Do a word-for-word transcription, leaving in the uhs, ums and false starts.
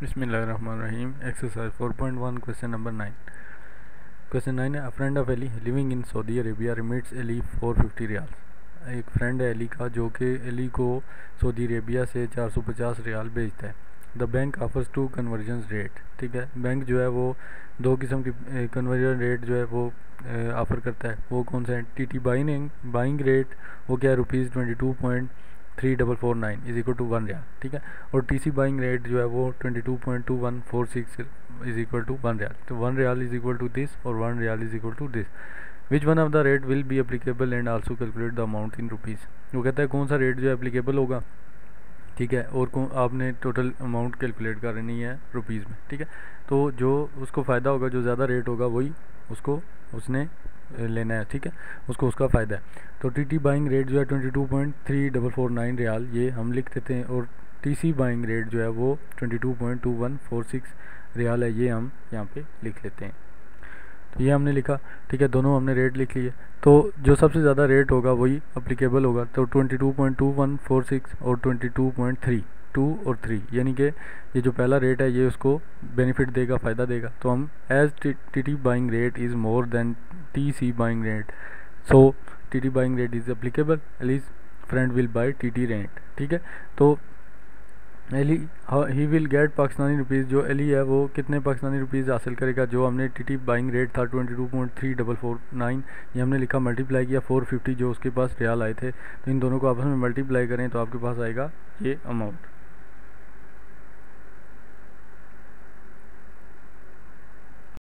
Bismillahirrahmanirrahim. Exercise four point one, question number nine. Question nine है, a friend of Ali living in Saudi Arabia remits Ali four hundred fifty riyal. एक friend है Ali का जो कि Ali को Saudi Arabia से चार सौ पचास रियाल भेजता है. The bank offers two conversion rate. ठीक है, बैंक जो है वो दो किस्म की conversion rate जो है वो ऑफर करता है. वो कौन सा है? T T buying buying rate वो क्या है, rupees twenty two point three double four nine is equal to one riyal. ठीक है, और टी सी बाइंग रेट जो है वो twenty two point two one four six is equal to one riyal. तो one riyal is equal to this और one riyal is equal to this. Which one of the rate will be applicable and also calculate the amount in rupees. वो कहता है कौन सा rate जो applicable होगा, ठीक है, और को आपने टोटल अमाउंट कैलकुलेट करनी है रुपीज़ में. ठीक है, तो जो उसको फ़ायदा होगा, जो ज़्यादा रेट होगा वही उसको उसने लेना है. ठीक है, उसको उसका फ़ायदा है. तो टी टी बाइंग रेट जो है twenty two point three double four nine riyal ये हम लिख देते हैं, और टी सी बाइंग रेट जो है वो twenty two point two one four six riyal है, ये हम यहाँ पे लिख लेते हैं. तो ये हमने लिखा, ठीक है, दोनों हमने रेट लिख लिए. तो जो सबसे ज़्यादा रेट होगा वही अप्लीकेबल होगा. तो twenty two point two one four six और twenty two point three two और थ्री यानी कि ये जो पहला रेट है ये उसको बेनिफिट देगा, फ़ायदा देगा. तो हम as T T buying rate is more than T C buying rate, so T T buying rate is applicable, Ellie's friend will buy T T rate. ठीक है, तो Ellie he will get Pakistani rupees, जो Ellie है वो कितने Pakistani rupees हासिल करेगा, जो हमने टी टी बाइंग रेट था twenty two point three double four nine ये हमने लिखा, मल्टीप्लाई किया फोर फिफ्टी जो उसके पास रियाल आए थे, तो इन दोनों को आपस में मल्टीप्लाई करें तो आपके पास आएगा ये अमाउंट.